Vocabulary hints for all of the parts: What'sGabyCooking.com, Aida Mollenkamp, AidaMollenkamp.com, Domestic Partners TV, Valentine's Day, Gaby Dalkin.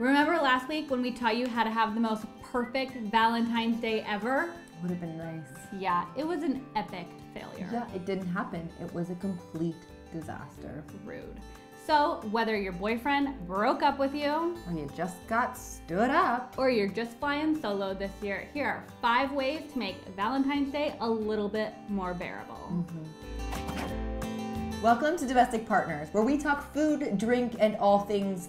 Remember last week when we taught you how to have the most perfect Valentine's Day ever? Would have been nice. Yeah, it was an epic failure. Yeah, it didn't happen. It was a complete disaster. Rude. So whether your boyfriend broke up with you, or you just got stood up, or you're just flying solo this year, here are 5 ways to make Valentine's Day a little bit more bearable. Welcome to Domestic Partners, where we talk food, drink, and all things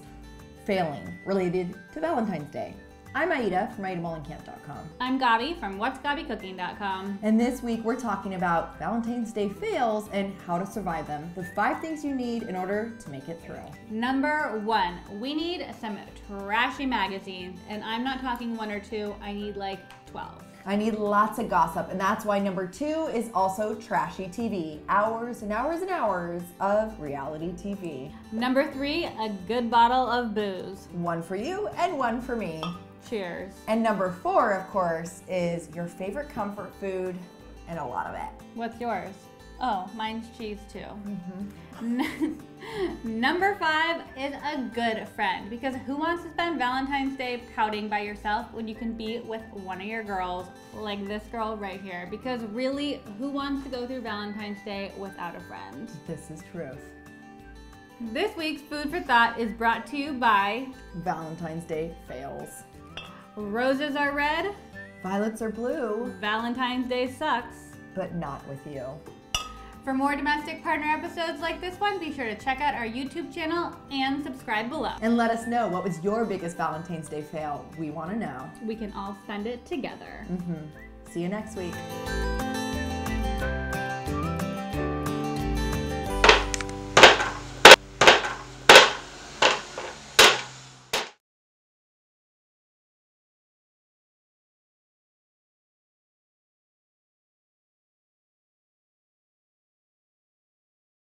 failing related to Valentine's Day. I'm Aida from AidaMollenkamp.com. I'm Gaby from What'sGabyCooking.com. And this week we're talking about Valentine's Day fails and how to survive them. The 5 things you need in order to make it through. Number 1, we need some trashy magazines. And I'm not talking 1 or 2, I need like 12. I need lots of gossip, and that's why number 2 is also trashy TV. Hours and hours and hours of reality TV. Number 3, a good bottle of booze. 1 for you and 1 for me. Cheers. And number 4, of course, is your favorite comfort food, and a lot of it. What's yours? Oh, mine's cheese too. Number 5 is a good friend, because who wants to spend Valentine's Day pouting by yourself when you can be with one of your girls, like this girl right here? Because really, who wants to go through Valentine's Day without a friend? This is truth. This week's Food for Thought is brought to you by Valentine's Day fails. Roses are red. Violets are blue. Valentine's Day sucks. But not with you. For more Domestic Partner episodes like this one, be sure to check out our YouTube channel and subscribe below. And let us know, what was your biggest Valentine's Day fail? We want to know. We can all spend it together. See you next week.